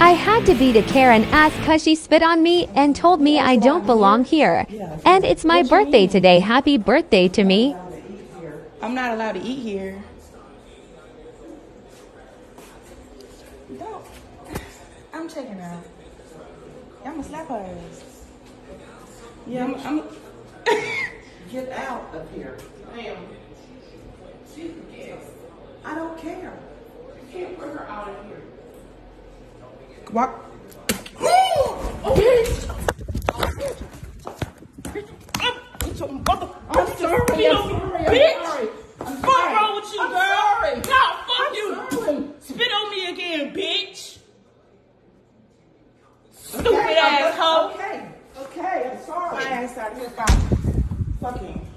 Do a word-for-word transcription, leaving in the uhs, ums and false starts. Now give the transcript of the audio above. I had to beat a Karen ass cause she spit on me and told me I don't belong here. And it's my birthday today. Happy birthday to me. I'm not allowed to eat here. Don't. I'm checking out. I'm gonna slap her ass. Yeah, I'm. I'm Get out of here. Ma'am. She's the guest. I don't care. You can't put her out of here. What? I'm sorry. I'm sorry. Bitch. I'm sorry. Fuck wrong with you, girl. Sorry. No, fuck you. Spit on me again, bitch. Stupid asshole. Okay. Okay. I'm sorry. My ass out here fucking.